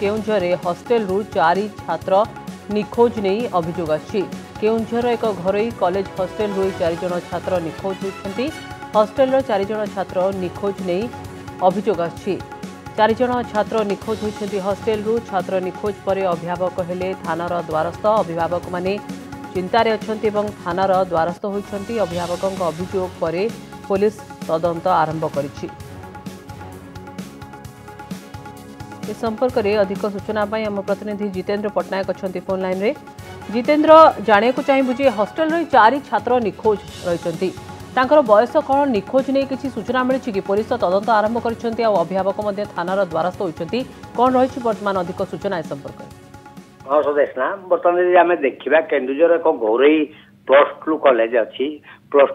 Keonjhar hostel चारि छात्र निखोज नहीं अभियोग आछि। केउंझर एक घरोई कॉलेज हस्टेल चारिजण छात्र निखोज होती। हस्टेल चारिजण छात्र निखोज नहीं अभियोग आछि। चारिजण छात्र निखोज होती हस्टेल। छात्र निखोज पर अभिभावक हेले थानार द्वारस्थ। अभिभावक माने चिंतार अच्छा और थानार द्वारस्थ होती। अभिभावकों अभियोग पर पुलिस तदंत आरंभ करिछि। इस संपर्क में अधिक सूचना आम प्रतिनिधि जितेंद्र पटनायक अच्छा फोन लाइन रे। जितेंद्र, जाने को चाहिए हस्टेल चारि छात्र निखोज रही, बयस कौन, निखोज नहीं किसी सूचना मिली कि? पुलिस तदंत आरंभ कर अभिभावक थानार द्वारस्थ होती। कौन रही बर्तमान अधिक सूचना इस संपर्क में? हाँ स्वदेश ना, बर्तमान यदि आम देखा केन्दुझर एक घोरई प्लस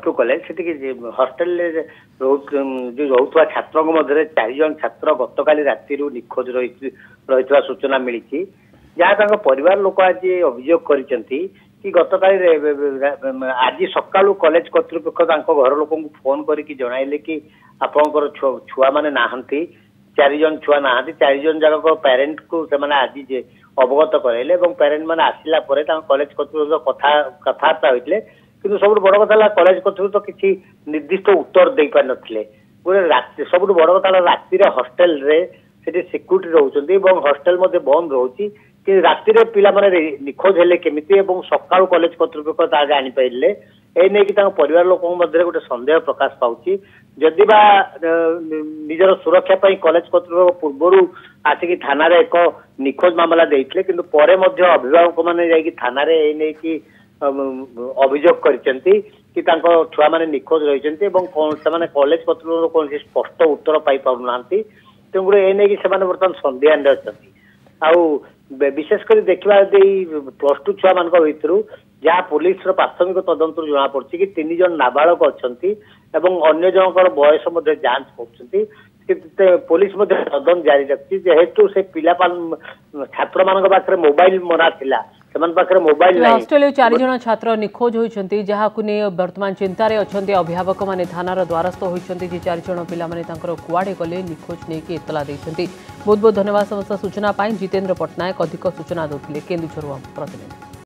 टू कलेज से हस्टेल रोकवा छात्रों मध्य चारिजन छात्र गत काली राति निखोज रही सूचना मिली। जहाँ परिवार लोक आज अभियोग कर गत काली आज सका कलेज कर्तृपक्ष घर लोक फोन करके जनइले कि आपंकर छुआ मैंने नहांती, चारिजन छुआ नहांती, चारिजन जाक पेरेन्ट को से आज अवगत कराइले। पेरेन्ट मैंने आसला कलेज कर्तृपक्ष कथा कथबार्ता होते कि सब बड़ कथा कलेज कर्तृपक्ष किसी निर्दिष्ट उत्तर दे पार नथिले। गोटे सब बड़ कथा राति हस्टेल से सिक्यूरिटी रोचे और हस्टेल बंद रोचे कि राति पे निखोज हेले केमिति और सका कलेज कर्तृपक्ष जापारे एने की परिवार लोक मध्य गोटे सन्देह प्रकाश पाऊँ। जदि बा निजर सुरक्षा कलेज कर्तृपक्ष पूर्व आसिक थाना एक निखोज मामला देते कि अभिभावक मैंने जाकि थाना कि अभियोग करछंती कि छुआ मैंने निखोज रही कलेज कर्तृपक्ष कौन स्पष्ट उत्तर पाई पारु नांती। तेणुक एने की बर्तमान सन्देहान अच्छा आउ विशेषकर देखा प्लस टू छुआ मान भू जहाँ पुलिस प्राथमिक तदंत जना पड़ी कि तीन जन नाबालक अच्छा अगर जनकर बयस जांच कर पुलिस तदंत जारी रखी। जेहेतु से पिला छात्र मान पाखे मोबाइल मना था, से मोबाइल हस्टेल चारिजण छात्र निखोज होती जहाक नहीं बर्तमान चिंतार अच्छा। अभिभावक मैंने थानार द्वारस्थ होती। चारिजण पाने कुआड़े गले निखोज नहीं कि इतला देते। बहुत बहुत धन्यवाद समस्त सूचना। जितेंद्र पटनायक अधिक सूचना देते केन्दुझर प्रतिनिधि।